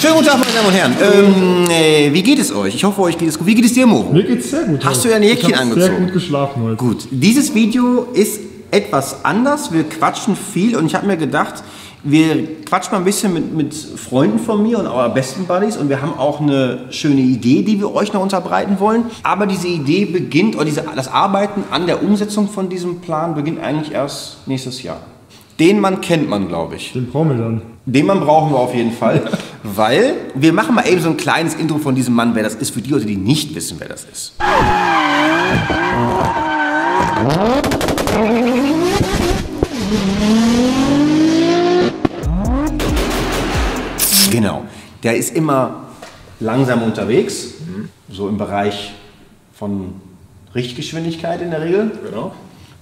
Schönen guten Tag, meine Damen und Herren. Wie geht es euch? Ich hoffe, euch geht es gut. Wie geht es dir, Mo? Mir geht es sehr gut. Hast du ja ein Jäckchen angezogen? Ich habe sehr gut geschlafen heute. Gut. Dieses Video ist etwas anders. Wir quatschen viel und ich habe mir gedacht, wir quatschen mal ein bisschen mit Freunden von mir und eurer besten Buddies und wir haben auch eine schöne Idee, die wir euch noch unterbreiten wollen. Aber diese Idee beginnt, oder das Arbeiten an der Umsetzung von diesem Plan beginnt eigentlich erst nächstes Jahr. Den Mann kennt man, glaube ich. Den brauchen wir dann. Den Mann brauchen wir auf jeden Fall, weil wir machen mal eben so ein kleines Intro von diesem Mann, wer das ist, für die Leute, die nicht wissen, wer das ist. Genau, der ist immer langsam unterwegs, so im Bereich von Richtgeschwindigkeit in der Regel. Genau.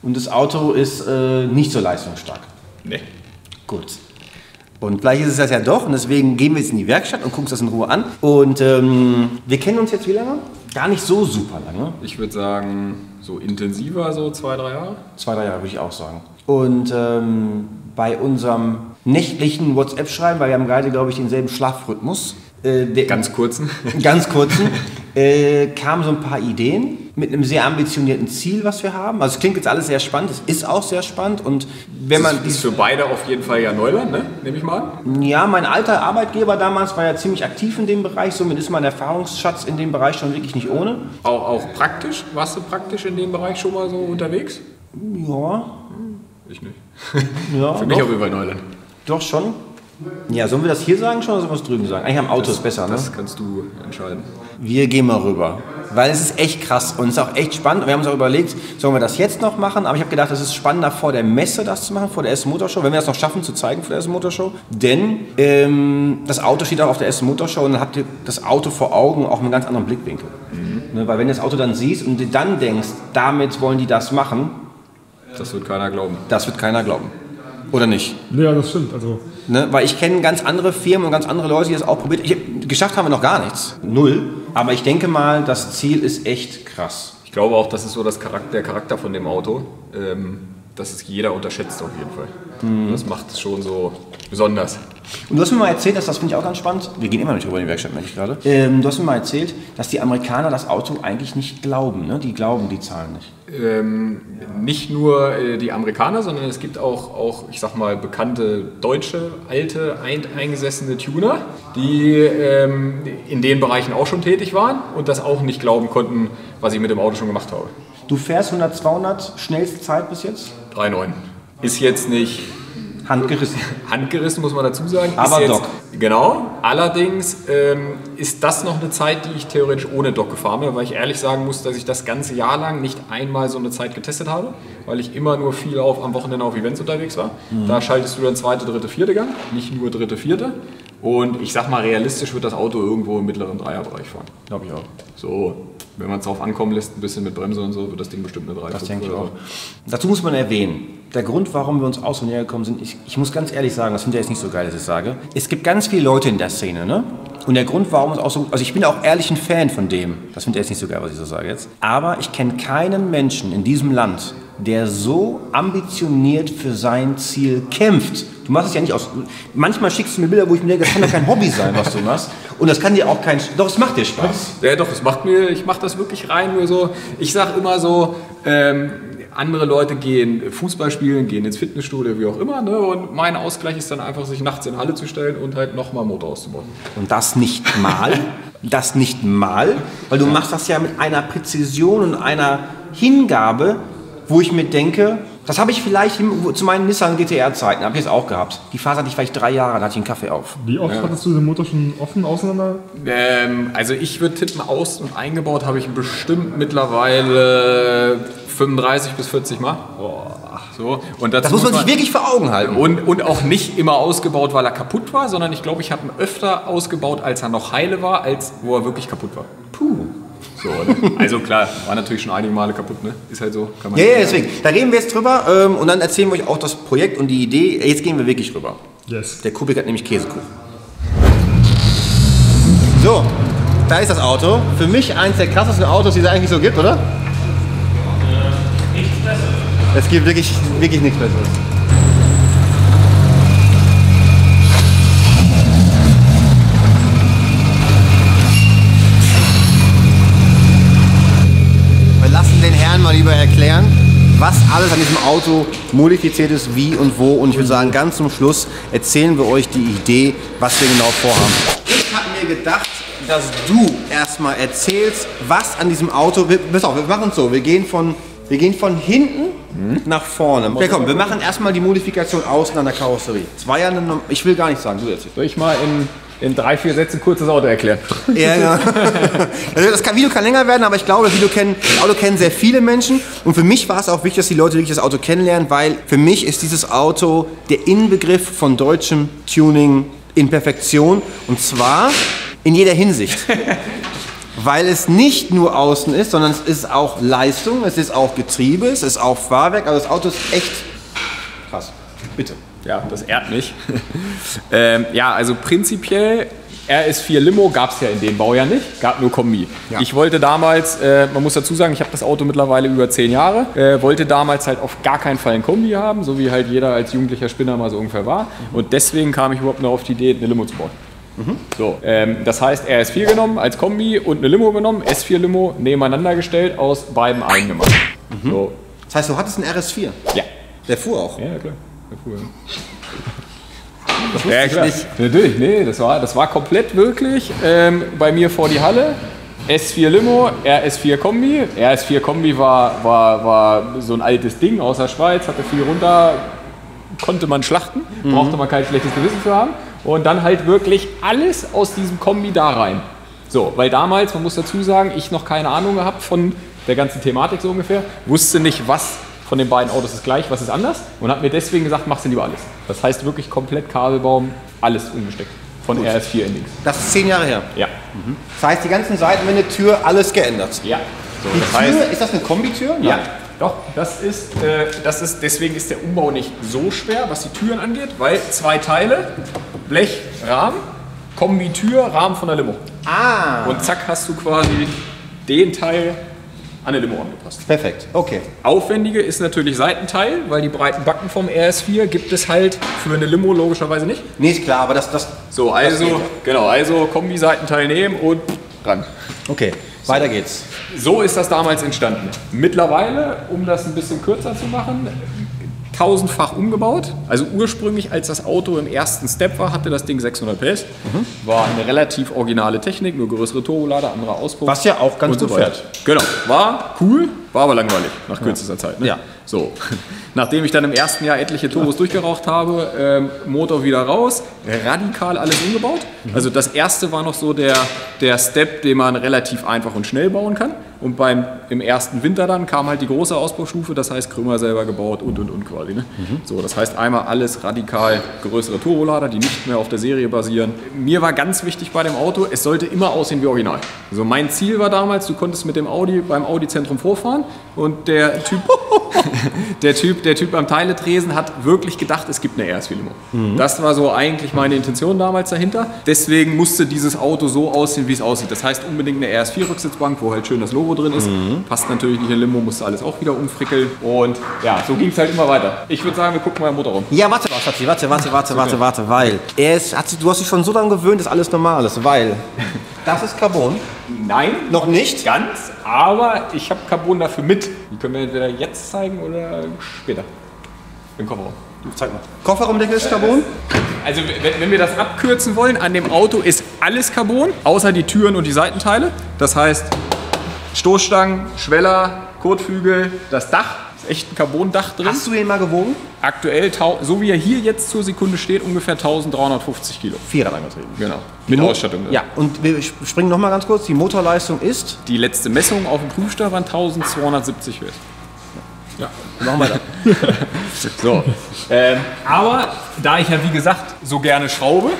Und das Auto ist nicht so leistungsstark. Nee. Gut. Und gleich ist es das ja doch und deswegen gehen wir jetzt in die Werkstatt und gucken uns das in Ruhe an. Und wir kennen uns jetzt wie lange? Gar nicht so super lange. Ich würde sagen, so intensiver, so 2, 3 Jahre. 2, 3 Jahre würde ich auch sagen. Und bei unserem nächtlichen WhatsApp-Schreiben, weil wir haben gerade, glaube ich, denselben Schlafrhythmus. Ganz kurzen. Kamen so ein paar Ideen mit einem sehr ambitionierten Ziel, was wir haben. Also es klingt jetzt alles sehr spannend, es ist auch sehr spannend und wenn man... Das ist für beide auf jeden Fall ja Neuland, ne? Nehme ich mal an. Ja, mein alter Arbeitgeber damals war ja ziemlich aktiv in dem Bereich, somit ist mein Erfahrungsschatz in dem Bereich schon wirklich nicht ohne. Auch praktisch? Warst du praktisch in dem Bereich schon mal so unterwegs? Ja. Ich nicht. Ja, für mich auch über Neuland. Doch schon. Ja, sollen wir das hier sagen schon oder sollen wir es drüben sagen? Eigentlich am Auto ist besser, ne? Das kannst du entscheiden. Wir gehen mal rüber, weil es ist echt krass und es ist auch echt spannend. Wir haben uns auch überlegt, sollen wir das jetzt noch machen? Aber ich habe gedacht, es ist spannender vor der Messe das zu machen, vor der S-Motorshow, wenn wir das noch schaffen zu zeigen vor der S-Motorshow. Denn das Auto steht auch auf der S-Motorshow und dann habt ihr das Auto vor Augen auch mit einem ganz anderen Blickwinkel. Mhm. Ne, weil wenn du das Auto dann siehst und du dann denkst, damit wollen die das machen. Das wird keiner glauben. Das wird keiner glauben. Oder nicht? Ja, das stimmt. Also. Ne, weil ich kenne ganz andere Firmen und ganz andere Leute, die das auch probiert. Geschafft haben wir noch gar nichts. Null. Aber ich denke mal, das Ziel ist echt krass. Ich glaube auch, das ist so der Charakter von dem Auto. Das ist jeder unterschätzt auf jeden Fall. Mhm. Das macht es schon so besonders. Und du hast mir mal erzählt, dass das finde ich auch ganz spannend. Wir gehen immer nicht rüber in die Werkstatt, merke ich gerade. Du hast mir mal erzählt, dass die Amerikaner das Auto eigentlich nicht glauben. Ne? Die glauben die Zahlen nicht. Nicht nur die Amerikaner, sondern es gibt auch, ich sag mal, bekannte deutsche, alte, eingesessene Tuner, die in den Bereichen auch schon tätig waren und das auch nicht glauben konnten, was ich mit dem Auto schon gemacht habe. Du fährst 100, 200, schnellste Zeit bis jetzt? 3,9. Ist jetzt nicht... Handgerissen. Handgerissen, muss man dazu sagen. Aber Dock. Genau. Allerdings ist das noch eine Zeit, die ich theoretisch ohne Dock gefahren bin, weil ich ehrlich sagen muss, dass ich das ganze Jahr lang nicht einmal so eine Zeit getestet habe, weil ich immer nur viel am Wochenende auf Events unterwegs war. Mhm. Da schaltest du dann 2., 3., 4. Gang, nicht nur 3., 4. Und ich sag mal, realistisch wird das Auto irgendwo im mittleren 3er-Bereich fahren. Glaube ich auch. So, wenn man es drauf ankommen lässt, ein bisschen mit Bremse und so, wird das Ding bestimmt eine 3. Das denke ich auch. Dazu muss man erwähnen, der Grund, warum wir uns auch so näher gekommen sind, ich muss ganz ehrlich sagen, das finde ich jetzt nicht so geil, dass ich es sage, es gibt ganz viele Leute in der Szene, ne? Und der Grund, warum es auch so, also ich bin auch ehrlich ein Fan von dem, das finde ich jetzt nicht so geil, was ich so sage jetzt, aber ich kenne keinen Menschen in diesem Land, der so ambitioniert für sein Ziel kämpft. Du machst es ja nicht aus... Manchmal schickst du mir Bilder, wo ich mir denke, das kann doch kein Hobby sein, was du machst. Und das kann dir auch kein... Doch, es macht dir Spaß. Ja, doch, es macht mir... Ich mache das wirklich rein, nur so... Ich sage immer so... Andere Leute gehen Fußball spielen, gehen ins Fitnessstudio, wie auch immer. Ne? Und mein Ausgleich ist dann einfach, sich nachts in die Halle zu stellen und halt nochmal Motor auszubauen. Und das nicht mal. Das nicht mal. Weil du machst das ja mit einer Präzision und einer Hingabe, wo ich mir denke, das habe ich vielleicht zu meinen Nissan GTR-Zeiten, habe ich jetzt auch gehabt. Die Phase hatte ich vielleicht 3 Jahre, da hatte ich einen Kaffee auf. Wie oft hattest du den Motor schon offen auseinander? Also ich würde tippen, aus- und eingebaut habe ich bestimmt mittlerweile 35 bis 40 Mal. Boah. So. Und das muss man sich wirklich vor Augen halten. Und auch nicht immer ausgebaut, weil er kaputt war, sondern ich glaube, ich habe ihn öfter ausgebaut, als er noch heile war, als wo er wirklich kaputt war. Puh. So, also klar, war natürlich schon einige Male kaputt, ne? Ist halt so, kann man ja, deswegen. Da reden wir jetzt drüber und dann erzählen wir euch auch das Projekt und die Idee. Jetzt gehen wir wirklich rüber. Yes. Der Kubik hat nämlich Käsekuchen. So, da ist das Auto. Für mich eins der krassesten Autos, die es eigentlich so gibt, oder? Nichts Besseres. Es gibt wirklich nichts Besseres. erklären, was alles an diesem Auto modifiziert ist, wie und wo. Und ich würde sagen, ganz zum Schluss erzählen wir euch die Idee, was wir genau vorhaben. Ich habe mir gedacht, dass du erstmal erzählst, was an diesem Auto... Pass auf, wir machen es so, wir gehen von hinten nach vorne. Okay, komm, wir machen erstmal die Modifikation außen an der Karosserie. Ich will gar nichts sagen, du erzählst. Soll ich mal in 3, 4 Sätzen kurz das Auto erklären? Ja, ja. Also das Video kann länger werden, aber ich glaube, das Auto kennen sehr viele Menschen. Und für mich war es auch wichtig, dass die Leute wirklich das Auto kennenlernen, weil für mich ist dieses Auto der Inbegriff von deutschem Tuning in Perfektion. Und zwar in jeder Hinsicht. Weil es nicht nur außen ist, sondern es ist auch Leistung, es ist auch Getriebe, es ist auch Fahrwerk. Also das Auto ist echt krass. Bitte. Ja, das ehrt mich. Ja, also prinzipiell RS4 Limo gab es ja in dem Baujahr nicht, gab nur Kombi. Ja. Ich wollte damals, man muss dazu sagen, ich habe das Auto mittlerweile über 10 Jahre, wollte damals halt auf gar keinen Fall ein Kombi haben, so wie halt jeder als jugendlicher Spinner mal so ungefähr war. Und deswegen kam ich überhaupt noch auf die Idee, eine Limo zu bauen. So, das heißt RS4 genommen als Kombi und eine Limo genommen, S4 Limo nebeneinander gestellt, aus beiden einen gemacht. So. Das heißt, du hattest einen RS4? Ja. Der fuhr auch? Ja, klar. Der fuhr, ja, klar. Nicht. Natürlich, nee, das war komplett wirklich bei mir vor die Halle. S4 Limo, RS4 Kombi. RS4 Kombi war so ein altes Ding aus der Schweiz, hatte viel runter, konnte man schlachten, brauchte man kein schlechtes Gewissen für haben. Und dann halt wirklich alles aus diesem Kombi da rein. So, weil damals, man muss dazu sagen, ich noch keine Ahnung gehabt von der ganzen Thematik so ungefähr, wusste nicht, was von den beiden Autos ist gleich, was ist anders und hat mir deswegen gesagt, machst du lieber alles. Das heißt wirklich komplett Kabelbaum, alles umgesteckt. Von Gut. RS4 in links. Das ist 10 Jahre her? Ja. Das heißt, die ganzen Seitenwände, Tür, alles geändert? Ja. So, die Tür, heißt, ist das eine Kombitür? Nein. Ja. Doch, das ist, deswegen ist der Umbau nicht so schwer, was die Türen angeht, weil 2 Teile, Blech, Rahmen, Kombi-Tür, Rahmen von der Limo. Ah. Und zack hast du quasi den Teil an der Limo angepasst. Perfekt, okay. Aufwendige ist natürlich Seitenteil, weil die breiten Backen vom RS4 gibt es halt für eine Limo logischerweise nicht. Nee, ist klar, aber So, also, genau, also Kombi-Seitenteil nehmen und ran. Okay. Weiter geht's. So ist das damals entstanden. Mittlerweile, um das ein bisschen kürzer zu machen, tausendfach umgebaut. Also ursprünglich, als das Auto im ersten Step war, hatte das Ding 600 PS. War eine relativ originale Technik, nur größere Turbolader, anderer Auspuff. Was ja auch ganz gut fährt. Genau, war cool, war aber langweilig nach kürzester Zeit. Ne? Ja. So, nachdem ich dann im ersten Jahr etliche Turbos durchgeraucht habe, Motor wieder raus, radikal alles umgebaut. Also das erste war noch so der Step, den man relativ einfach und schnell bauen kann. Und im ersten Winter dann kam halt die große Ausbaustufe, das heißt Krümmer selber gebaut und quasi. Ne? So, das heißt einmal alles radikal größere Turbolader, die nicht mehr auf der Serie basieren. Mir war ganz wichtig bei dem Auto, es sollte immer aussehen wie original. Also mein Ziel war damals, du konntest mit dem Audi beim Audi-Zentrum vorfahren und der Typ am Teiletresen hat wirklich gedacht, es gibt eine RS4-Limo. Das war so eigentlich meine Intention damals dahinter. Deswegen musste dieses Auto so aussehen, wie es aussieht. Das heißt unbedingt eine RS4-Rücksitzbank, wo halt schön das Logo drin ist. Passt natürlich nicht in Limo, musste alles auch wieder umfrickeln. Und ja, so ging es halt immer weiter. Ich würde sagen, wir gucken mal im Motorraum. Ja, warte, weil du hast dich schon so daran gewöhnt, dass alles normal ist, weil das ist Carbon. Nein. Noch nicht? Ganz, aber ich habe Carbon dafür mit. Die können wir entweder jetzt zeigen oder später. Im Kofferraum. Zeig mal. Kofferraumdeckel ist Carbon? Also wenn wir das abkürzen wollen, an dem Auto ist alles Carbon, außer die Türen und die Seitenteile. Das heißt Stoßstangen, Schweller, Kotflügel, das Dach. Ist echt ein Carbon-Dach drin. Hast du den mal gewogen? Aktuell, so wie er hier jetzt zur Sekunde steht, ungefähr 1350 Kilo. Vierradangetrieben. Genau. Mit Ausstattung. Ja, und wir springen nochmal ganz kurz. Die Motorleistung ist? Die letzte Messung auf dem Prüfstand waren 1270 Watt. Ja, machen wir das. So. Aber da ich ja, wie gesagt, so gerne schraube,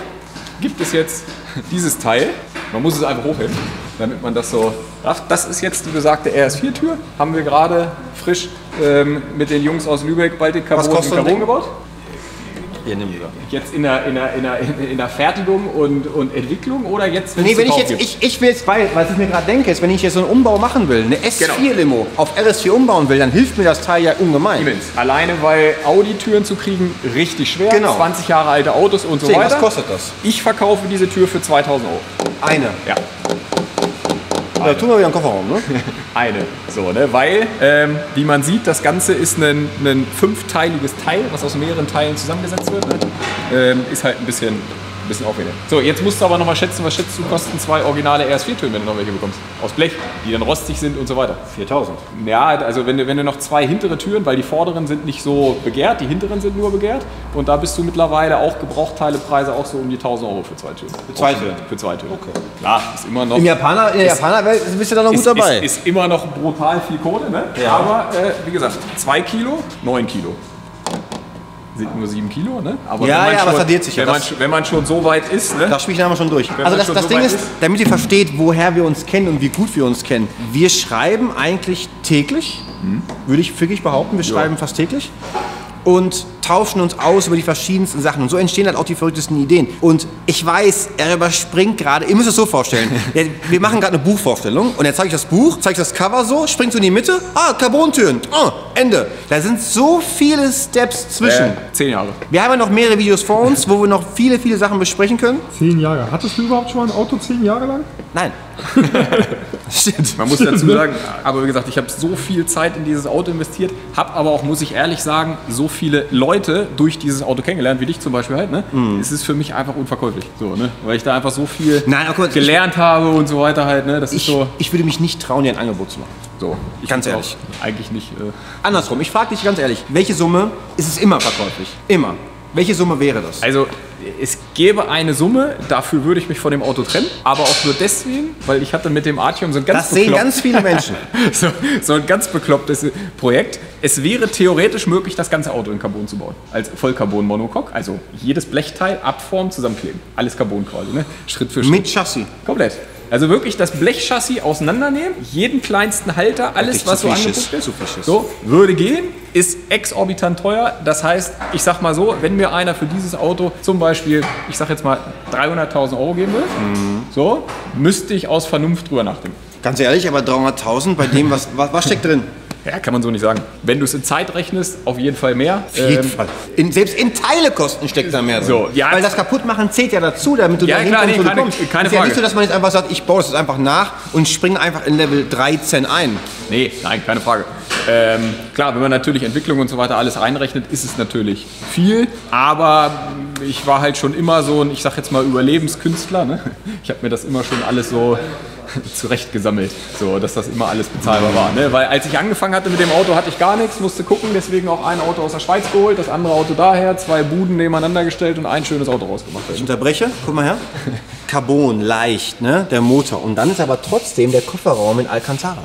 gibt es jetzt dieses Teil. Man muss es einfach hochheben, damit man das so rafft. Das ist jetzt die besagte RS4-Tür. Haben wir gerade frisch mit den Jungs aus Lübeck Baltic Carbon in Carbon gebaut. Jetzt in der Fertigung und Entwicklung oder jetzt? Nee, wenn ich jetzt, ich will jetzt, weil ich mir gerade denke, ist, wenn ich jetzt so einen Umbau machen will, eine S4-Limo auf RS4 umbauen will, dann hilft mir das Teil ja ungemein. Alleine, weil Audi-Türen zu kriegen, richtig schwer, 20 Jahre alte Autos und so weiter. Was kostet das? Ich verkaufe diese Tür für 2000 €. Eine? Ja. Da tun wir wieder einen Kofferraum, ne? Eine, so, ne? Weil, wie man sieht, das Ganze ist ein fünfteiliges Teil, was aus mehreren Teilen zusammengesetzt wird. Ist halt ein bisschen aufwendig. So, jetzt musst du aber nochmal schätzen, was schätzt du, kosten zwei originale RS4-Türen, wenn du noch welche bekommst? Aus Blech, die dann rostig sind und so weiter. 4.000. Ja, also wenn du noch zwei hintere Türen, weil die vorderen sind nicht so begehrt, die hinteren sind nur begehrt. Und da bist du mittlerweile auch Gebrauchteilepreise auch so um die 1.000 € für zwei Türen. Für zwei Türen? Für zwei Türen. Okay. Ja, ist immer noch... In der Japanerwelt bist du da noch gut dabei. Ist immer noch brutal viel Kohle, ne? Ja. Aber, wie gesagt, 2 Kilo, 9 Kilo. Sind nur 7 Kilo, ne? Aber ja, ja, aber es addiert sich ja. Wenn man schon so weit ist, ne? Da spielen wir schon durch. Also das Ding ist, damit ihr versteht, woher wir uns kennen und wie gut wir uns kennen. Wir schreiben eigentlich täglich, würde ich wirklich behaupten, wir schreiben fast täglich und tauschen uns aus über die verschiedensten Sachen. Und so entstehen halt auch die verrücktesten Ideen. Und ich weiß, er überspringt gerade, ihr müsst es so vorstellen, wir machen gerade eine Buchvorstellung und er zeigt euch das Buch, zeigt euch das Cover so, springt so in die Mitte, ah, Carbontüren, ah, Ende. Da sind so viele Steps zwischen. 10 Jahre. Wir haben ja noch mehrere Videos vor uns, wo wir noch viele, viele Sachen besprechen können. 10 Jahre. Hattest du überhaupt schon mal ein Auto 10 Jahre lang? Nein. Stimmt. Man muss dazu sagen, aber wie gesagt, ich habe so viel Zeit in dieses Auto investiert, habe aber auch, muss ich ehrlich sagen, so viele Leute durch dieses Auto kennengelernt, wie dich zum Beispiel halt, ne? Es ist für mich einfach unverkäuflich. So, ne? Weil ich da einfach so viel gelernt habe und so weiter halt, ne? Das ist so. Ich würde mich nicht trauen, dir ein Angebot zu machen. So, ganz ehrlich. Eigentlich nicht. Andersrum, ich frage dich ganz ehrlich, welche Summe ist es immer verkäuflich? Immer. Welche Summe wäre das? Also, es gäbe eine Summe, dafür würde ich mich von dem Auto trennen, aber auch nur deswegen, weil ich hatte mit dem Artium so ein ganz beklopptes Projekt. Es wäre theoretisch möglich, das ganze Auto in Carbon zu bauen, als Vollcarbon-Monocoque, also jedes Blechteil abformen, zusammenkleben, alles Carbon quasi, ne? Schritt für Schritt. Mit Chassis? Komplett. Also wirklich das Blechchassis auseinandernehmen, jeden kleinsten Halter, alles was so angeguckt ist, so, würde gehen, ist exorbitant teuer. Das heißt, ich sag mal so, wenn mir einer für dieses Auto zum Beispiel, ich sag jetzt mal 300.000 € geben will, so, müsste ich aus Vernunft drüber nachdenken. Ganz ehrlich, aber 300.000 bei dem, was steckt drin? Ja, kann man so nicht sagen. Wenn du es in Zeit rechnest, auf jeden Fall mehr. Auf jeden Fall. Selbst in Teilekosten steckt da mehr so. Ja, weil das Kaputtmachen zählt ja dazu, damit du da hinkommst, wo du kommst. Keine Frage. Es ist ja nicht so, dass man jetzt einfach sagt, ich baue es jetzt einfach nach und springe einfach in Level 13 ein. Nee, nein, keine Frage. Klar, wenn man natürlich Entwicklung und so weiter alles reinrechnet, ist es natürlich viel, aber ich war halt schon immer so ein, ich sag jetzt mal, Überlebenskünstler, ne? Ich habe mir das immer schon alles so zurecht gesammelt, so, dass das immer alles bezahlbar war, ne? Weil als ich angefangen hatte mit dem Auto, hatte ich gar nichts, musste gucken, deswegen auch ein Auto aus der Schweiz geholt, das andere Auto daher, zwei Buden nebeneinander gestellt und ein schönes Auto rausgemacht. Ich unterbreche, guck mal her. Carbon, leicht, ne? Der Motor. Und dann ist aber trotzdem der Kofferraum in Alcantara.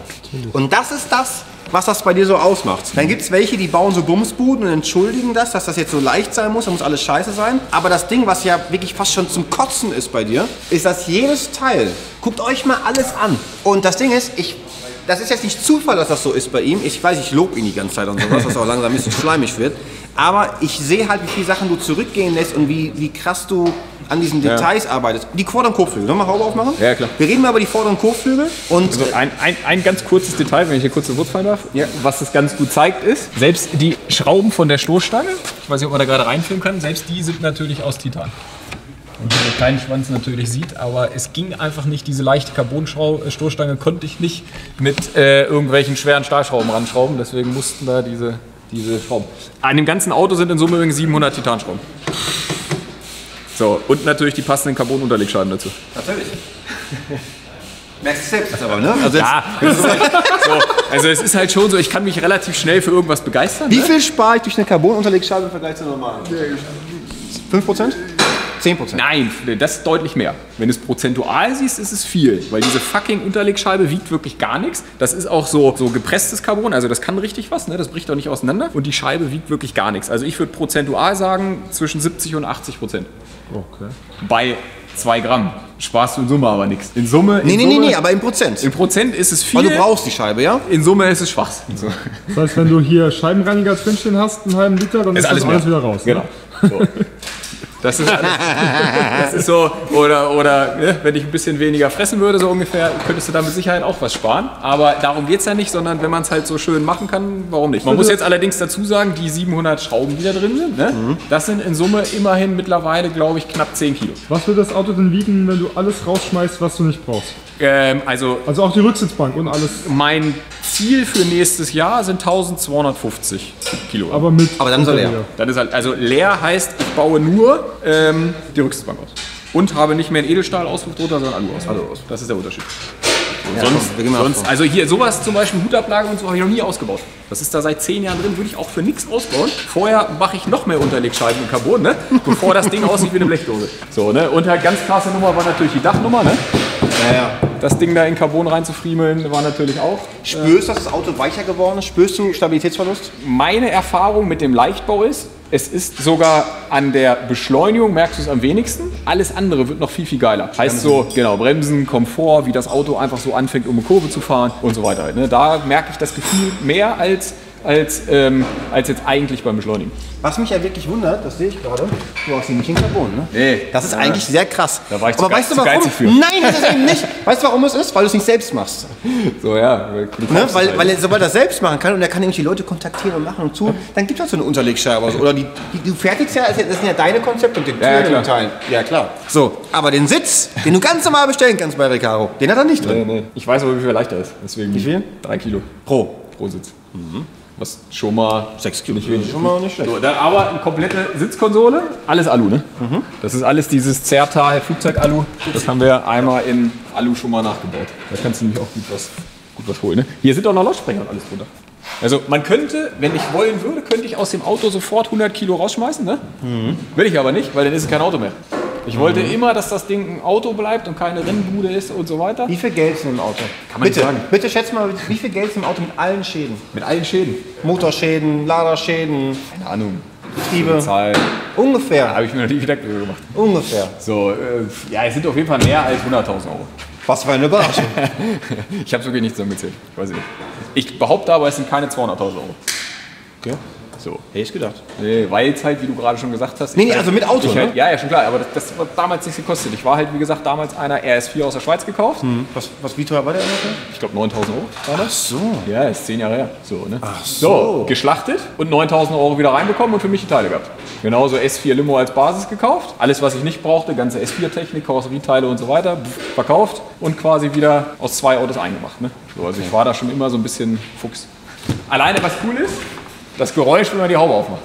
Und das ist das, was das bei dir so ausmacht. Dann gibt es welche, die bauen so Bumsbuden und entschuldigen das, dass das jetzt so leicht sein muss, da muss alles scheiße sein. Aber das Ding, was ja wirklich fast schon zum Kotzen ist bei dir, ist, dass jedes Teil, guckt euch mal alles an. Und das Ding ist, das ist jetzt nicht Zufall, dass das so ist bei ihm. Ich weiß, ich lobe ihn die ganze Zeit und sowas, dass er auch langsam ein bisschen schleimig wird. Aber ich sehe halt, wie viele Sachen du zurückgehen lässt und wie krass du an diesen Details arbeitest. Die vorderen Kotflügel, sollen wir Haube aufmachen? Ja, klar. Wir reden mal über die vorderen Kotflügel. Und also ein ganz kurzes Detail, wenn ich hier kurz zu Wort fallen darf, was das ganz gut zeigt ist, selbst die Schrauben von der Stoßstange, ich weiß nicht, ob man da gerade reinfilmen kann, selbst die sind natürlich aus Titan. Und wie der kleine Schwanz natürlich sieht, aber es ging einfach nicht, diese leichte Carbon-Stoßstange konnte ich nicht mit irgendwelchen schweren Stahlschrauben ranschrauben, deswegen mussten da diese Schrauben. An dem ganzen Auto sind in Summe übrigens 700 Titanschrauben. So, und natürlich die passenden Carbon-Unterlegscheiben dazu. Natürlich. Merkst du selbst aber, ne? Also ja. So, also es ist halt schon so, ich kann mich relativ schnell für irgendwas begeistern. Wie viel spare ich durch eine Carbon-Unterlegscheibe im Vergleich zur normalen? 5%? 10%? Nein, das ist deutlich mehr. Wenn du es prozentual siehst, ist es viel. Weil diese fucking Unterlegscheibe wiegt wirklich gar nichts. Das ist auch so gepresstes Carbon, also das kann richtig was, ne? Das bricht auch nicht auseinander. Und die Scheibe wiegt wirklich gar nichts. Also ich würde prozentual sagen, zwischen 70 und 80%. Okay. Bei 2 Gramm sparst du in Summe aber nichts. In Summe. Nee, aber in Prozent. In Prozent ist es viel. Weil du brauchst die Scheibe, ja? In Summe ist es Schwachsinn. So. Das heißt, wenn du hier Scheibenreiniger drinstehen hast, einen halben Liter, dann ist alles wieder raus. Genau. Ne? So. Das ist alles, das ist so, oder ne, wenn ich ein bisschen weniger fressen würde, so ungefähr, könntest du da mit Sicherheit auch was sparen. Aber darum geht es ja nicht, sondern wenn man es halt so schön machen kann, warum nicht? Man muss jetzt allerdings dazu sagen, die 700 Schrauben, die da drin sind, ne, das sind in Summe immerhin mittlerweile, glaube ich, knapp 10 Kilo. Was wird das Auto denn wiegen, wenn du alles rausschmeißt, was du nicht brauchst? Also auch die Rücksitzbank und alles? Mein Ziel für nächstes Jahr sind 1250 Kilo. Aber mit dann ist er leer. Dann ist halt, also leer heißt, ich baue nur die Rücksitzbank aus. Und habe nicht mehr einen Edelstahlauspuff drunter, sondern einen Alu-Auspuff. Das ist der Unterschied. Ja, sonst, also hier sowas zum Beispiel, Hutablage und so, habe ich noch nie ausgebaut. Das ist da seit 10 Jahren drin, würde ich auch für nichts ausbauen. Vorher mache ich noch mehr Unterlegscheiben und Carbon, ne? Bevor das Ding aussieht wie eine Blechdose. So, ne? Und halt ganz krasse Nummer war natürlich die Dachnummer, ne? Naja. Das Ding da in Carbon reinzufriemeln war natürlich auch. Spürst du, dass das Auto weicher geworden ist? Spürst du Stabilitätsverlust? Meine Erfahrung mit dem Leichtbau ist, es ist sogar an der Beschleunigung, merkst du es am wenigsten. Alles andere wird noch viel, viel geiler. Heißt so, genau, Bremsen, Komfort, wie das Auto einfach so anfängt, um eine Kurve zu fahren und so weiter. Da merke ich das Gefühl mehr als jetzt eigentlich beim Beschleunigen. Was mich ja wirklich wundert, das sehe ich gerade, du hast nämlich in Carbon, ne? Nee. Das ist eigentlich sehr krass. Da war ich zu geizig für. Nein, das ist eben nicht. Weißt du, warum es ist? Weil du es nicht selbst machst. So, ja. Ne? Weil er, sobald er das selbst machen kann und er kann nämlich die Leute kontaktieren und machen und zu, dann gibt es halt so eine Unterlegscheibe. Also, oder du fertigst ja, das sind ja deine Konzepte und den Teilen. Ja, klar. So, aber den Sitz, den du ganz normal bestellen kannst bei Recaro, den hat er nicht drin. Nee, nee. Ich weiß aber, wie viel leichter ist. Deswegen. Wie viel? 3 Kilo. Pro Sitz. Mhm. Was schon mal 6 Kilo nicht wenig. Schon mal nicht schlecht. So, aber eine komplette Sitzkonsole, alles Alu, ne? Mhm. Das ist alles dieses Zertal Flugzeug-Alu. Das haben wir einmal in Alu schon mal nachgebaut. Da kannst du nämlich auch gut was holen, ne? Hier sind auch noch Lautsprecher und alles drunter. Also man könnte, wenn ich wollen würde, könnte ich aus dem Auto sofort 100 Kilo rausschmeißen, ne? Mhm. Will ich aber nicht, weil dann ist es kein Auto mehr. Ich wollte immer, dass das Ding ein Auto bleibt und keine Rennbude ist und so weiter. Wie viel Geld ist in dem Auto? Kann man nicht sagen. Bitte schätz mal, wie viel Geld ist im Auto mit allen Schäden? Mit allen Schäden? Motorschäden, Laderschäden. Keine Ahnung. Getriebe. Ungefähr. Ja, habe ich mir noch nie Gedanken darüber gemacht. Ungefähr. So, ja, es sind auf jeden Fall mehr als 100.000 Euro. Was für eine Überraschung. Ich habe sogar nichts zusammengezählt. Ich weiß nicht. Ich behaupte aber, es sind keine 200.000 Euro. Okay. So. Hätte ich gedacht. Nee, weil es halt, wie du gerade schon gesagt hast. Nee, also mit Auto, ne? Halt, ja, schon klar, aber das hat damals nichts gekostet. Ich war halt, wie gesagt, damals einer RS4 aus der Schweiz gekauft. Hm. Wie teuer war der ungefähr? Ich glaube 9.000 Euro war das. Ach so. Ja, ist 10 Jahre her. So, ne? Ach so. So, geschlachtet und 9.000 Euro wieder reinbekommen und für mich die Teile gehabt. Genauso S4 Limo als Basis gekauft. Alles, was ich nicht brauchte, ganze S4-Technik, Karosserieteile und so weiter, verkauft und quasi wieder aus 2 Autos eingemacht, ne? So, also ich war da schon immer so ein bisschen Fuchs. Alleine, was cool ist, das Geräusch, wenn man die Haube aufmacht.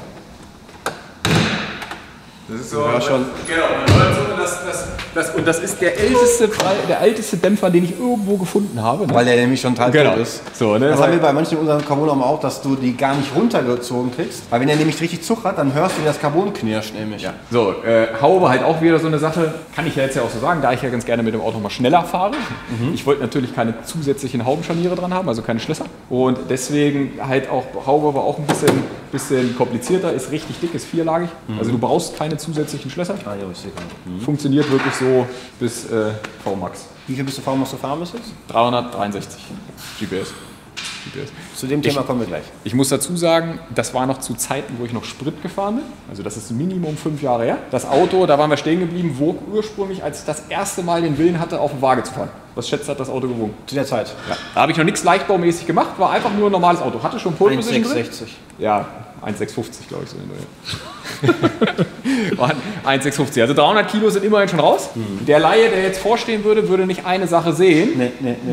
Das ist so. Ja, schon. Genau. Und das ist der älteste Dämpfer, den ich irgendwo gefunden habe. Ne? Weil der nämlich schon total tot ist. So, ne? Das haben wir bei manchen unseren Carbon auch, dass du die gar nicht runtergezogen kriegst. Weil wenn der nämlich richtig Zug hat, dann hörst du, wie das Carbon knirscht nämlich. Ja. So, Haube halt auch wieder so eine Sache, kann ich ja jetzt ja auch so sagen, da ich ja ganz gerne mit dem Auto mal schneller fahre. Mhm. Ich wollte natürlich keine zusätzlichen Haubenscharniere dran haben, also keine Schlösser. Und deswegen halt auch, Haube war auch ein bisschen komplizierter, ist richtig dick, ist vierlagig. Mhm. Also du brauchst keine zusätzlichen Schlösser. Ah, ja, ich sehe. Mhm. Funktioniert wirklich so bis VMAX. Wie viel bist du VMAX gefahren bis jetzt? 363 GPS. Zu dem Thema kommen wir gleich. Ich muss dazu sagen, das war noch zu Zeiten, wo ich noch Sprit gefahren bin. Also das ist Minimum 5 Jahre her. Das Auto, da waren wir stehen geblieben, wog ursprünglich, als ich das erste Mal den Willen hatte, auf eine Waage zu fahren. Was schätzt hat das Auto gewogen? Zu der Zeit. Ja. Da habe ich noch nichts leichtbaumäßig gemacht, war einfach nur ein normales Auto. Hatte schon Pole Position drin. 1,660. Ja, 1,650 glaube ich so. Mann, 1,650. Also 300 Kilo sind immerhin schon raus. Mhm. Der Laie, der jetzt vorstehen würde, würde nicht eine Sache sehen,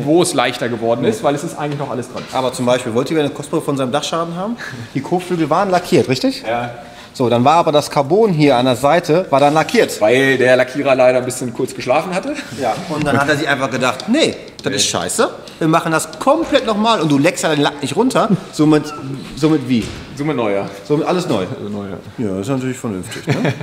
wo es leichter geworden ist, weil es ist eigentlich noch alles dran. Aber zum Beispiel, wollt ihr eine Kostprobe von seinem Dachschaden haben? Die Kotflügel waren lackiert, richtig? Ja. So, dann war aber das Carbon hier an der Seite, war dann lackiert. Weil der Lackierer leider ein bisschen kurz geschlafen hatte. Ja, und dann hat er sich einfach gedacht, nee, das ist scheiße. Wir machen das komplett nochmal und du leckst ja den Lack nicht runter. Somit wie? Somit neu, ja. Somit alles neu. Also neu, ja. Ja, ist natürlich vernünftig, ne?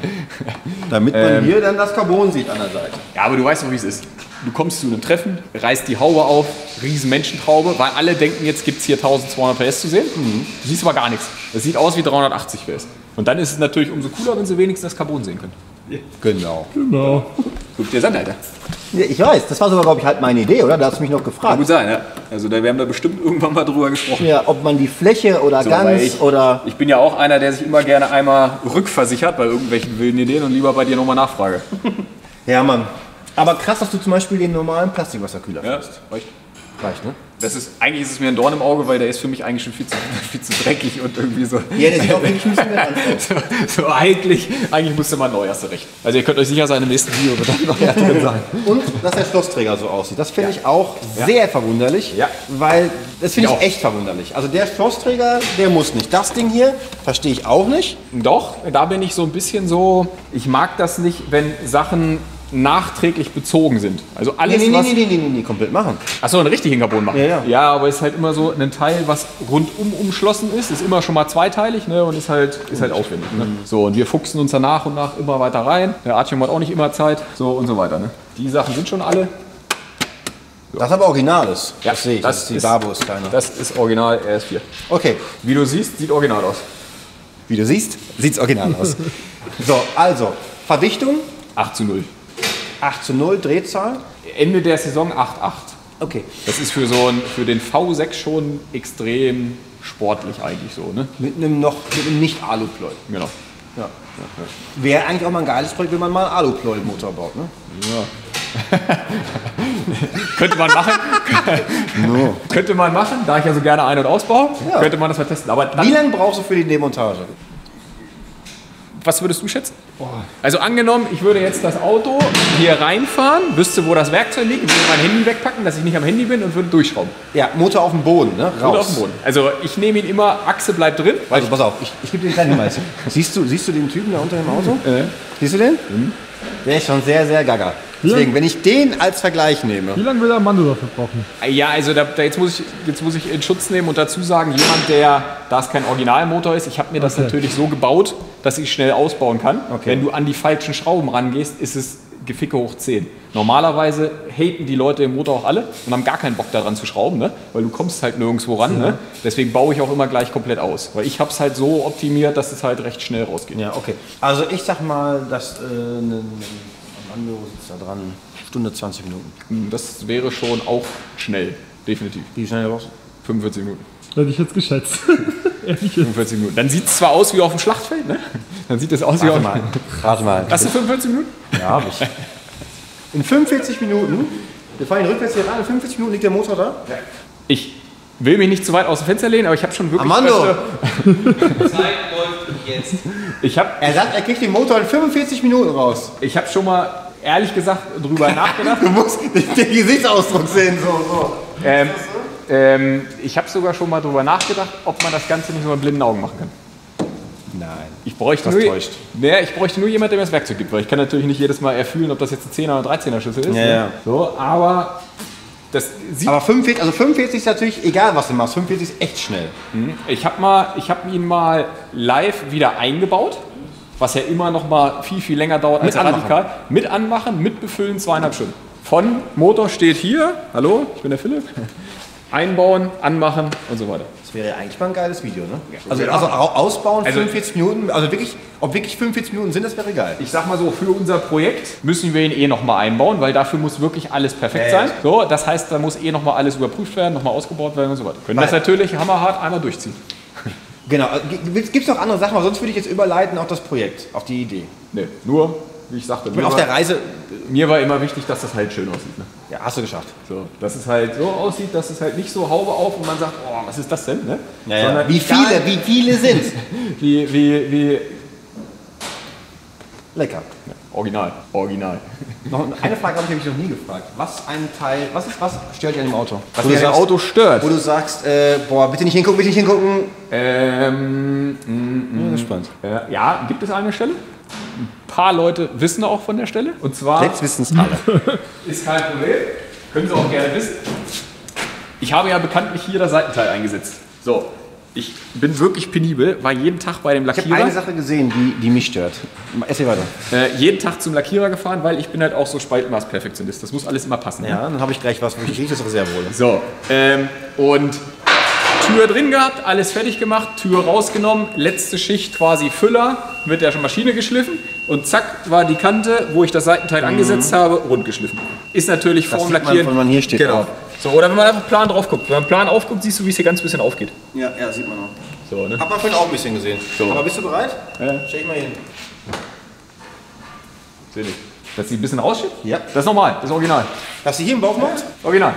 Damit man hier dann das Carbon sieht an der Seite. Ja, aber du weißt doch, wie es ist. Du kommst zu einem Treffen, reißt die Haube auf, riesen Menschentraube, weil alle denken, jetzt gibt es hier 1200 PS zu sehen. Mhm. Du siehst aber gar nichts. Es sieht aus wie 380 PS. Und dann ist es natürlich umso cooler, wenn sie wenigstens das Carbon sehen können. Ja. Genau. Guck dir das an, Alter. Ich weiß, das war sogar, glaube ich, halt meine Idee, oder? Da hast du mich noch gefragt. Kann gut sein, ja. Also wir haben da bestimmt irgendwann mal drüber gesprochen. Ja, ob man die Fläche oder so, ganz oder... Ich bin ja auch einer, der sich immer gerne einmal rückversichert bei irgendwelchen wilden Ideen und lieber bei dir nochmal nachfrage. Ja, Mann. Aber krass, dass du zum Beispiel den normalen Plastikwasserkühler fährst. Ja, reicht, ne? Das ist, eigentlich ist es mir ein Dorn im Auge, weil der ist für mich eigentlich schon viel zu dreckig und irgendwie so. Ja, der sieht auch wirklich ein bisschen mehr aus. So eigentlich müsste man neu, hast du recht. Also ihr könnt euch sicher sein, im nächsten Video wird das noch mehr drin sein. Und dass der Schlossträger so aussieht, das finde ich auch sehr verwunderlich, weil das finde ich echt verwunderlich. Also der Schlossträger, der muss nicht. Das Ding hier verstehe ich auch nicht. Doch, da bin ich so ein bisschen so, ich mag das nicht, wenn Sachen nachträglich bezogen sind. Also alles, nee, komplett machen. Achso, einen richtigen Carbon machen. Ja, aber es ist halt immer so ein Teil, was rundum umschlossen ist, ist immer schon mal zweiteilig, ne, und ist halt aufwendig. Ne? So, und wir fuchsen uns da nach und nach immer weiter rein. Der Artium hat auch nicht immer Zeit, so und so weiter. Ne? Die Sachen sind schon alle. So. Das aber original ist. Ja, das sehe ich. Das ist die Barbo, ist kleiner. Das ist original RS4. Okay. Wie du siehst, sieht original aus. Wie du siehst, sieht's original aus. So, also, Verdichtung? 8:0. 8:0 Drehzahl? Ende der Saison 8,8. Okay. Das ist für den V6 schon extrem sportlich eigentlich so, ne? Mit einem Nicht-Alu-Pleu. Genau. Ja. Wäre eigentlich auch mal ein geiles Projekt, wenn man mal einen Alu-Pleu-Motor baut, ne? Ja. Könnte man machen. No. Könnte man machen, da ich ja so gerne ein- und ausbaue, könnte man das mal testen. Aber wie lange brauchst du für die Demontage? Was würdest du schätzen? Also angenommen, ich würde jetzt das Auto hier reinfahren, wüsste, wo das Werkzeug liegt, würde mein Handy wegpacken, dass ich nicht am Handy bin und würde durchschrauben. Ja, Motor auf dem Boden, ne? Raus. Motor auf dem Boden. Also ich nehme ihn immer, Achse bleibt drin. Also pass auf, ich gebe dir einen kleinen Hinweis. Siehst du den Typen da unter dem Auto? Siehst du den? Der ist schon sehr, sehr gaga. Deswegen, wenn ich den als Vergleich nehme. Wie lange will der Mann dafür brauchen? Ja, also jetzt muss ich in Schutz nehmen und dazu sagen, jemand, der, da es kein Originalmotor ist, ich habe mir das natürlich so gebaut, dass ich schnell ausbauen kann. Okay. Wenn du an die falschen Schrauben rangehst, ist es Geficke hoch 10. Normalerweise haten die Leute den Motor auch alle und haben gar keinen Bock daran zu schrauben, ne? Weil du kommst halt nirgendwo ran. Ne? Deswegen baue ich auch immer gleich komplett aus. Weil ich habe es halt so optimiert, dass es halt recht schnell rausgeht. Ja, okay. Also ich sag mal, dass Ando sitzt da dran, Stunde 20 Minuten. Das wäre schon auch schnell, definitiv. Wie schnell brauchst du? 45 Minuten. Hätte ich jetzt geschätzt. 45 Minuten. Dann sieht es zwar aus wie auf dem Schlachtfeld, ne? Dann sieht es aus wie auf dem Schlachtfeld. Warte mal. Hast du 45 Minuten? Ja, habe ich. In 45 Minuten, wir fahren rückwärts hier rein, in 45 Minuten liegt der Motor da? Ja. Ich will mich nicht zu weit aus dem Fenster lehnen, aber ich habe schon wirklich... Amando! Zeit läuft jetzt. Er sagt, er kriegt den Motor in 45 Minuten raus. Ich habe schon mal... ehrlich gesagt drüber nachgedacht. Du musst den Gesichtsausdruck sehen. Ich habe sogar schon mal drüber nachgedacht, ob man das Ganze nicht nur mit blinden Augen machen kann. Nein. Ich bräuchte nur jemanden, der mir das Werkzeug gibt, weil ich kann natürlich nicht jedes Mal erfühlen, ob das jetzt ein 10er oder 13er Schlüssel ist. Ja, ja. So, aber das sieht... Aber 45, also 45 ist natürlich egal, was du machst. 45 ist echt schnell. Ich hab ihn mal live wieder eingebaut. Was ja immer noch mal viel länger dauert als radikal. Mit anmachen, mit befüllen, 2,5 Stunden. Von Motor steht hier, hallo, ich bin der Philipp, einbauen, anmachen und so weiter. Das wäre ja eigentlich mal ein geiles Video, ne? Ja, also ausbauen, also 45 Minuten, also wirklich, ob wirklich 45 Minuten sind, das wäre geil. Ich sag mal so, für unser Projekt müssen wir ihn noch mal einbauen, weil dafür muss wirklich alles perfekt sein. So, das heißt, da muss noch mal alles überprüft werden, noch mal ausgebaut werden und so weiter. Können das natürlich hammerhart einmal durchziehen. Genau. Gibt es noch andere Sachen, sonst würde ich jetzt überleiten auf das Projekt, auf die Idee. Nee, nur, wie ich sagte, auf der Reise. Mir war immer wichtig, dass das halt schön aussieht. Ne? Ja, hast du geschafft. So, dass es halt so aussieht, dass es halt nicht so Haube auf und man sagt, oh, was ist das denn? Ne? Ja. Wie viele sind wie lecker. Ja, original. Noch eine Frage habe ich noch nie gefragt. Was stört dich an dem Auto? Was dir am Auto stört? Wo du sagst, boah, bitte nicht hingucken. Das ist spannend. Ja, gibt es eine Stelle? Ein paar Leute wissen auch von der Stelle. Und zwar... Jetzt wissen es alle. Ist kein Problem. Können Sie auch gerne wissen. Ich habe ja bekanntlich hier das Seitenteil eingesetzt. So. Ich bin wirklich penibel, war jeden Tag bei dem Lackierer. Ich habe eine Sache gesehen, die mich stört. Erzähl weiter. Jeden Tag zum Lackierer gefahren, weil ich bin halt auch so Spaltmaß-Perfektionist. Das muss alles immer passen. Ja, dann habe ich gleich was, wo ich das Reservole. So, und Tür drin gehabt, alles fertig gemacht, Tür rausgenommen, letzte Schicht quasi Füller, mit der Maschine geschliffen. Und zack war die Kante, wo ich das Seitenteil angesetzt habe, rund geschliffen. Ist natürlich Formlackieren. Wenn man hier steht. Genau. So, oder wenn man einfach plan drauf guckt. Wenn man plan aufguckt, siehst du, wie es hier ganz bisschen aufgeht. Ja, ja, sieht man auch. So, ne? Hat man vorhin auch ein bisschen gesehen. So. Aber bist du bereit? Ja. Stell ich mal hin. Sehe ich. Dass sie ein bisschen rausschiebt? Ja. Das ist normal, das ist original. Dass sie hier im Bauch macht? Ja. Original.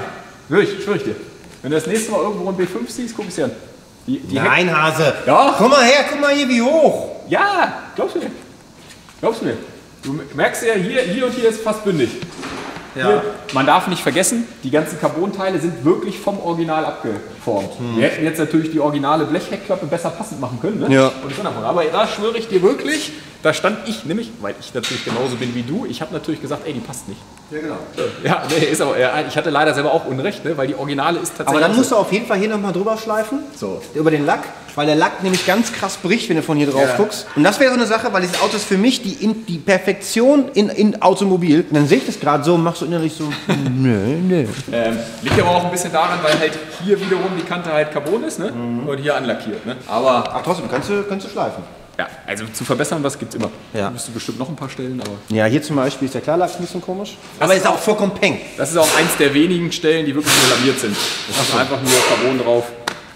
Wirklich, schwöre ich dir. Wenn du das nächste Mal irgendwo einen B5 siehst, guck ich dir an. Nein, Hase. Ja. Komm mal her, guck mal hier, wie hoch. Ja, glaubst du mir? Glaubst du mir? Du merkst ja, hier und hier ist fast bündig. Ja. Hier, man darf nicht vergessen, die ganzen Carbon-Teile sind wirklich vom Original abgeformt. Wir hätten jetzt natürlich die originale Blechheckklappe besser passend machen können. Ne? Ja. Aber da schwöre ich dir wirklich, da stand ich nämlich, weil ich natürlich genauso bin wie du, ich habe natürlich gesagt, ey, die passt nicht. Ja, genau. Ja, nee, ist aber, ich hatte leider selber auch Unrecht, ne? Weil die Originale ist tatsächlich... Aber dann musst du auf jeden Fall hier nochmal drüber schleifen, so. Über den Lack, weil der Lack nämlich ganz krass bricht, wenn du von hier drauf guckst. Und das wäre so eine Sache, weil dieses Auto ist für mich die Perfektion in Automobil. Und dann sehe ich das gerade so und mach so innerlich so... nee. Liegt aber auch ein bisschen daran, weil halt hier wiederum die Kante halt Carbon ist, ne? Und hier anlackiert. Ne? Aber... Ach, trotzdem, kannst du schleifen. Ja, also zu verbessern, was gibt's immer. Ja. Da müsstest du bestimmt noch ein paar Stellen, aber... Ja, hier zum Beispiel ist der Klarlack ein bisschen komisch. Aber ist auch vollkommen peng. Das ist auch eins der wenigen Stellen, die wirklich nur lamiert sind. Das ist einfach nur Carbon drauf.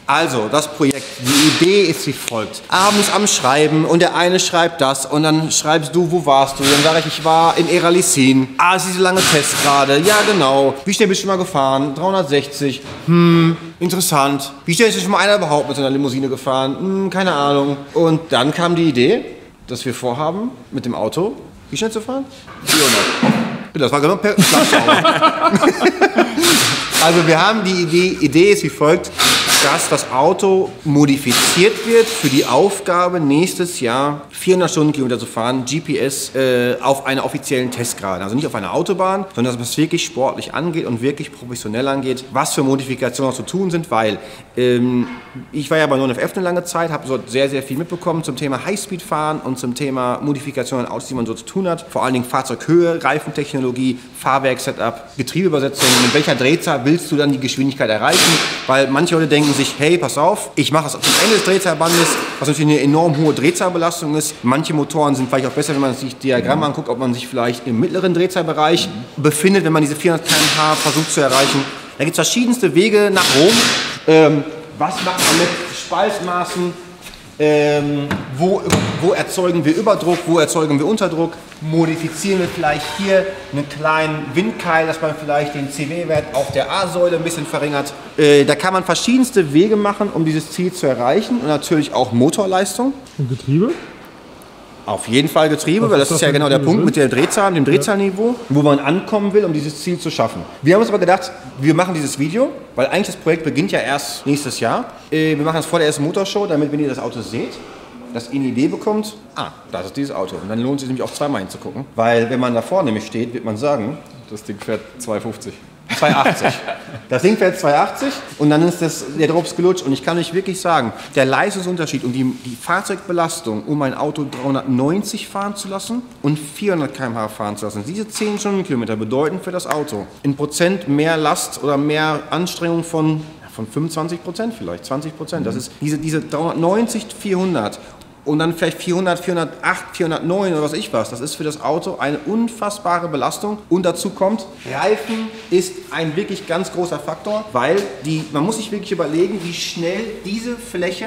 Also, das Projekt, die Idee ist wie folgt. Abends am Schreiben und der eine schreibt das und dann schreibst du, wo warst du? Dann sage ich, ich war in Eralisin. Ah, es ist diese lange Test gerade. Ja, genau. Wie schnell bist du mal gefahren? 360. Interessant. Wie schnell ist schon mal einer überhaupt mit so einer Limousine gefahren? Keine Ahnung. Und dann kam die Idee, dass wir vorhaben, mit dem Auto, wie schnell zu fahren? 400. Das war genau per Also wir haben die Idee, ist wie folgt, dass das Auto modifiziert wird für die Aufgabe, nächstes Jahr 400 Stundenkilometer zu fahren, GPS auf einer offiziellen Testgerade. Also nicht auf einer Autobahn, sondern dass man es wirklich sportlich angeht und wirklich professionell angeht, was für Modifikationen auch zu tun sind, weil ich war ja bei 9FF eine lange Zeit, habe so sehr viel mitbekommen zum Thema Highspeed-Fahren und zum Thema Modifikationen an Autos, die man so zu tun hat. Vor allen Dingen Fahrzeughöhe, Reifentechnologie, Fahrwerk-Setup, Getriebeübersetzung. Mit welcher Drehzahl willst du dann die Geschwindigkeit erreichen? Weil manche Leute denken sich, hey, pass auf, ich mache das zum Ende des Drehzahlbandes, was natürlich eine enorm hohe Drehzahlbelastung ist. Manche Motoren sind vielleicht auch besser, wenn man sich Diagramme anguckt, ob man sich vielleicht im mittleren Drehzahlbereich befindet, wenn man diese 400 km/h versucht zu erreichen. Da gibt es verschiedenste Wege nach Rom. Was macht man mit Spaltmaßen? Wo erzeugen wir Überdruck? Wo erzeugen wir Unterdruck? Modifizieren wir vielleicht hier einen kleinen Windkeil, dass man vielleicht den CW-Wert auf der A-Säule ein bisschen verringert. Da kann man verschiedenste Wege machen, um dieses Ziel zu erreichen und natürlich auch Motorleistung. Und Getriebe? Auf jeden Fall Getriebe, weil das ist ja genau der Punkt mit der Drehzahl, dem Drehzahlniveau, wo man ankommen will, um dieses Ziel zu schaffen. Wir haben uns aber gedacht, wir machen dieses Video, weil eigentlich das Projekt beginnt ja erst nächstes Jahr. Wir machen das vor der S-Motorshow, damit, wenn ihr das Auto seht, dass ihr eine Idee bekommt, ah, das ist dieses Auto. Und dann lohnt es sich nämlich auch zweimal hinzugucken, weil wenn man davor nämlich steht, wird man sagen, das Ding fährt 250. 280. Das Ding fährt 280 und dann ist der Drops gelutscht. Und ich kann euch wirklich sagen, der Leistungsunterschied und die Fahrzeugbelastung, um ein Auto 390 fahren zu lassen und 400 km/h fahren zu lassen, diese 10 Stundenkilometer bedeuten für das Auto in Prozent mehr Last oder mehr Anstrengung von 25% vielleicht, 20%. Das ist diese 390, 400. Und dann vielleicht 400, 408, 409 oder was ich was. Das ist für das Auto eine unfassbare Belastung. Und dazu kommt, Reifen ist ein wirklich ganz großer Faktor, weil man muss sich wirklich überlegen, wie schnell diese Fläche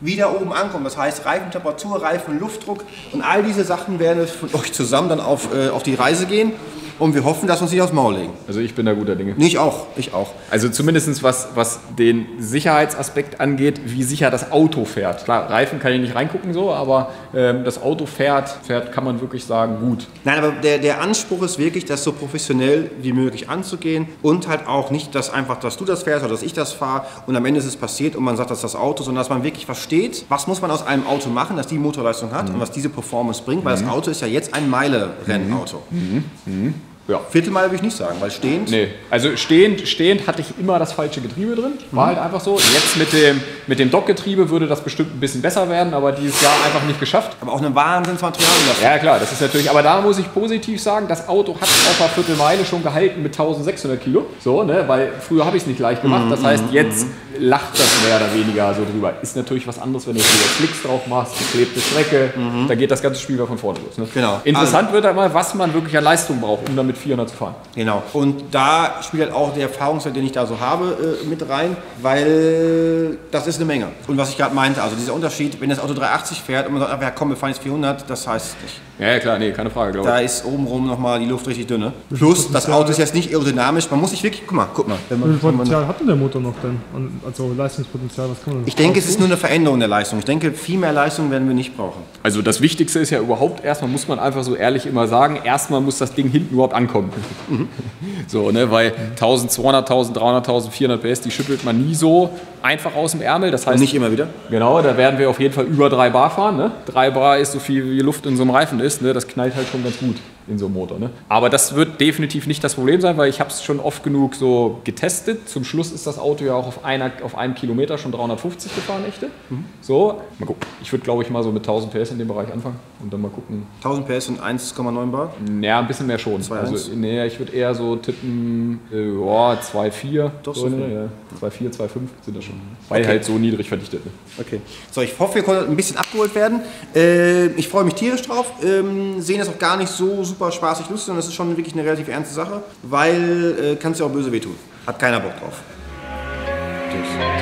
wieder oben ankommt. Das heißt, Reifentemperatur, Reifenluftdruck und all diese Sachen werden von euch zusammen dann auf die Reise gehen. Und wir hoffen, dass wir uns nicht aufs Maul legen. Also ich bin da guter Dinge. Ich auch, ich auch. Also zumindest was den Sicherheitsaspekt angeht, wie sicher das Auto fährt. Klar, Reifen kann ich nicht reingucken so, aber das Auto fährt, kann man wirklich sagen, gut. Nein, aber der Anspruch ist wirklich, das so professionell wie möglich anzugehen und halt auch nicht, dass einfach, dass du das fährst oder dass ich das fahre und am Ende ist es passiert und man sagt, das ist das Auto, sondern dass man wirklich versteht, was muss man aus einem Auto machen, dass die Motorleistung hat und was diese Performance bringt, weil das Auto ist ja jetzt ein Meile-Rennauto. Ja. Viertelmal würde ich nicht sagen, weil stehend... Nee, also stehend hatte ich immer das falsche Getriebe drin, war halt einfach so. Jetzt mit dem Dockgetriebe würde das bestimmt ein bisschen besser werden, aber dieses Jahr einfach nicht geschafft. Aber auch ein Wahnsinnsmaterial dafür. Ja klar, das ist natürlich, aber da muss ich positiv sagen, das Auto hat auf einer Viertelmeile schon gehalten mit 1600 Kilo, so, ne? Weil früher habe ich es nicht leicht gemacht, das heißt jetzt lacht das mehr oder weniger so drüber. Ist natürlich was anderes, wenn du wieder Klicks drauf machst, geklebte Strecke, da geht das ganze Spiel wieder von vorne los. Ne? Genau. Interessant wird einmal, was man wirklich an Leistung braucht, um damit 400 zu fahren. Genau. Und da spielt halt auch der Erfahrungswert, den ich da so habe, mit rein, weil das ist eine Menge. Und was ich gerade meinte, also dieser Unterschied, wenn das Auto 380 fährt und man sagt, ach ja komm, wir fahren jetzt 400, das heißt nicht. Ja klar, nee, keine Frage, glaube ich. Da ist obenrum nochmal die Luft richtig dünne. Plus, das Auto ist jetzt nicht aerodynamisch, man muss sich wirklich, guck mal. Welches Potenzial hat denn der Motor noch denn? Also Leistungspotenzial, was kann man denn? Ich denke, es ist nur eine Veränderung der Leistung. Ich denke, viel mehr Leistung werden wir nicht brauchen. Also das Wichtigste ist ja überhaupt, erstmal muss man einfach so ehrlich immer sagen, erstmal muss das Ding hinten überhaupt ankommen. So, ne, weil 1200, 1300, 1400 PS, die schüttelt man nie so einfach aus dem Ärmel. Das heißt, nicht immer wieder. Genau, da werden wir auf jeden Fall über 3 Bar fahren. Ne? 3 Bar ist so viel wie Luft in so einem Reifen ist. Ne? Das knallt halt schon ganz gut in so einem Motor. Ne? Aber das wird definitiv nicht das Problem sein, weil ich habe es schon oft genug so getestet. Zum Schluss ist das Auto ja auch auf einem Kilometer schon 350 gefahren, echte. So, mal gucken. Ich würde, glaube ich, mal so mit 1000 PS in dem Bereich anfangen und dann mal gucken. 1000 PS und 1,9 Bar? Ja, ein bisschen mehr schon. 2,1? Also, nee, ich würde eher so tippen, 2,4. Doch so, ne? Ja. 2,4, 2,5 sind das schon. Weil halt so niedrig verdichtet. Ne? Okay. So, ich hoffe, wir konnten ein bisschen abgeholt werden. Ich freue mich tierisch drauf. Sehen das auch gar nicht so super spaßig lustig, und das ist schon wirklich eine relativ ernste Sache, weil kann es ja auch böse wehtun. Hat keiner Bock drauf. Tschüss.